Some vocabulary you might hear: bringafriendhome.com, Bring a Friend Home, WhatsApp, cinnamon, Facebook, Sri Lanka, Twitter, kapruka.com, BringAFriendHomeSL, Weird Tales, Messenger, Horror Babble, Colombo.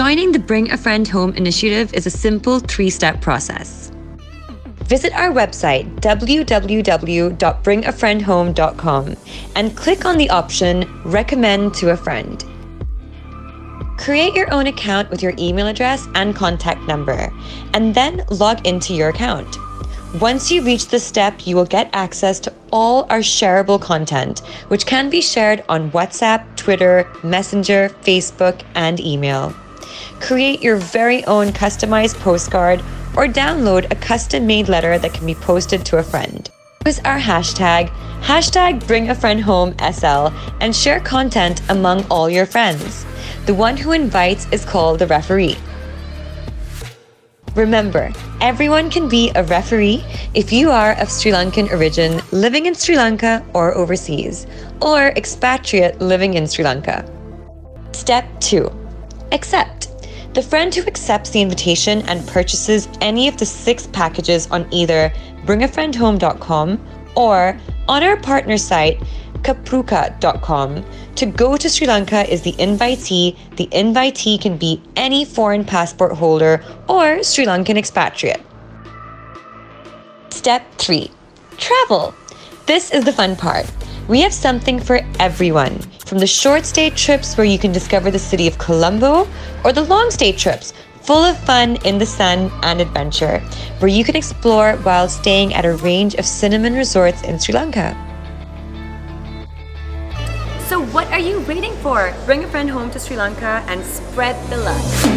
Joining the Bring a Friend Home initiative is a simple 3-step process. Visit our website, www.bringafriendhome.com, and click on the option Recommend to a Friend. Create your own account with your email address and contact number, and then log into your account. Once you reach this step, you will get access to all our shareable content, which can be shared on WhatsApp, Twitter, Messenger, Facebook, and email. Create your very own customized postcard or download a custom-made letter that can be posted to a friend. Use our hashtag BringAFriendHomeSL, and share content among all your friends. The one who invites is called the referee. Remember, everyone can be a referee if you are of Sri Lankan origin, living in Sri Lanka or overseas, or expatriate living in Sri Lanka. Step 2. Accept. The friend who accepts the invitation and purchases any of the 6 packages on either bringafriendhome.com or on our partner site, kapruka.com. To go to Sri Lanka is the invitee. The invitee can be any foreign passport holder or Sri Lankan expatriate. Step 3. Travel. This is the fun part. We have something for everyone, from the short stay trips where you can discover the city of Colombo, or the long stay trips full of fun in the sun and adventure, where you can explore while staying at a range of cinnamon resorts in Sri Lanka. So what are you waiting for? Bring a friend home to Sri Lanka and spread the love.